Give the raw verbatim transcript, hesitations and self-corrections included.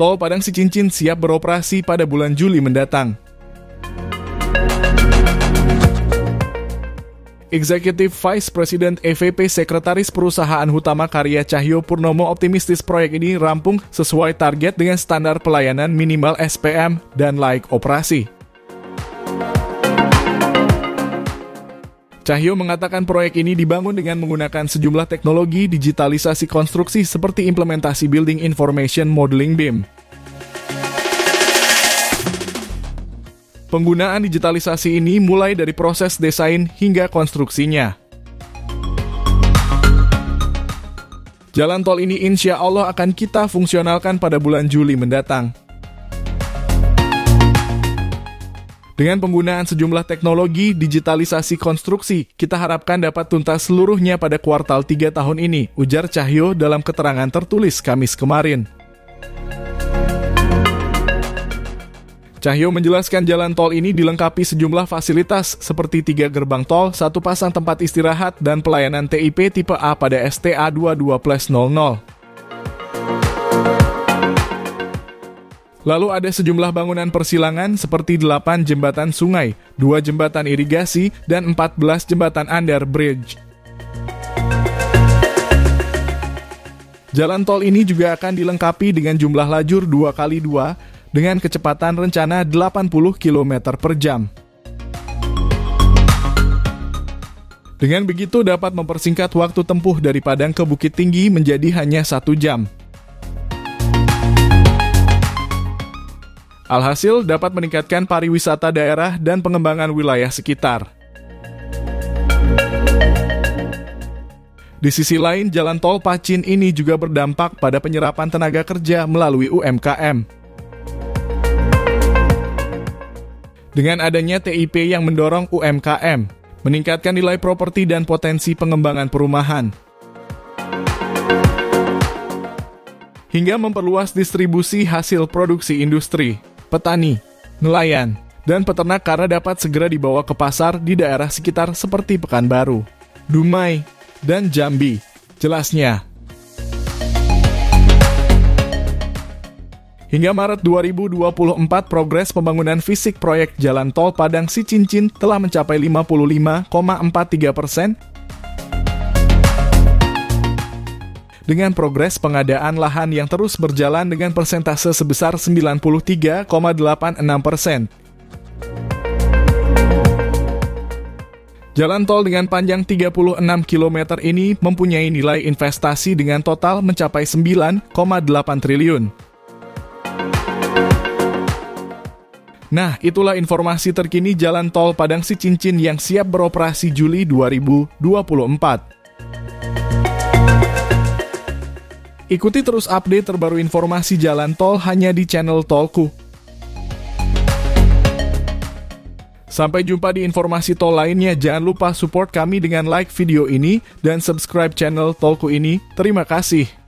Tol Padang Sicincin siap beroperasi pada bulan Juli mendatang. Executive Vice President E V P Sekretaris Perusahaan Hutama Karya Cahyo Purnomo optimistis proyek ini rampung sesuai target dengan standar pelayanan minimal S P M dan layak operasi. Cahyo mengatakan proyek ini dibangun dengan menggunakan sejumlah teknologi digitalisasi konstruksi seperti implementasi building information modeling B I M. Penggunaan digitalisasi ini mulai dari proses desain hingga konstruksinya. Jalan tol ini insya Allah akan kita fungsionalkan pada bulan Juli mendatang. Dengan penggunaan sejumlah teknologi digitalisasi konstruksi, kita harapkan dapat tuntas seluruhnya pada kuartal tiga tahun ini, ujar Cahyo dalam keterangan tertulis Kamis kemarin. Cahyo menjelaskan jalan tol ini dilengkapi sejumlah fasilitas seperti tiga gerbang tol, satu pasang tempat istirahat, dan pelayanan T I P tipe A pada S T A dua puluh dua plus nol nol. Lalu ada sejumlah bangunan persilangan seperti delapan jembatan sungai, dua jembatan irigasi, dan empat belas jembatan under bridge. Jalan tol ini juga akan dilengkapi dengan jumlah lajur dua kali dua, dengan kecepatan rencana delapan puluh kilometer per jam. Dengan begitu dapat mempersingkat waktu tempuh dari Padang ke Bukit Tinggi menjadi hanya satu jam. Alhasil dapat meningkatkan pariwisata daerah dan pengembangan wilayah sekitar. Di sisi lain, jalan tol Pacin ini juga berdampak pada penyerapan tenaga kerja melalui U M K M. Dengan adanya T I P yang mendorong U M K M, meningkatkan nilai properti dan potensi pengembangan perumahan, hingga memperluas distribusi hasil produksi industri, petani, nelayan, dan peternak karena dapat segera dibawa ke pasar di daerah sekitar seperti Pekanbaru, Dumai, dan Jambi, jelasnya. Hingga Maret dua ribu dua puluh empat, progres pembangunan fisik proyek Jalan Tol Padang Sicincin telah mencapai lima puluh lima koma empat tiga persen dengan progres pengadaan lahan yang terus berjalan dengan persentase sebesar sembilan puluh tiga koma delapan enam persen. Jalan tol dengan panjang tiga puluh enam kilometer ini mempunyai nilai investasi dengan total mencapai sembilan koma delapan triliun. Nah, itulah informasi terkini Jalan Tol Padang Sicincin yang siap beroperasi Juli dua ribu dua puluh empat. Ikuti terus update terbaru informasi jalan tol hanya di channel Tollku. Sampai jumpa di informasi tol lainnya. Jangan lupa support kami dengan like video ini dan subscribe channel Tollku ini. Terima kasih.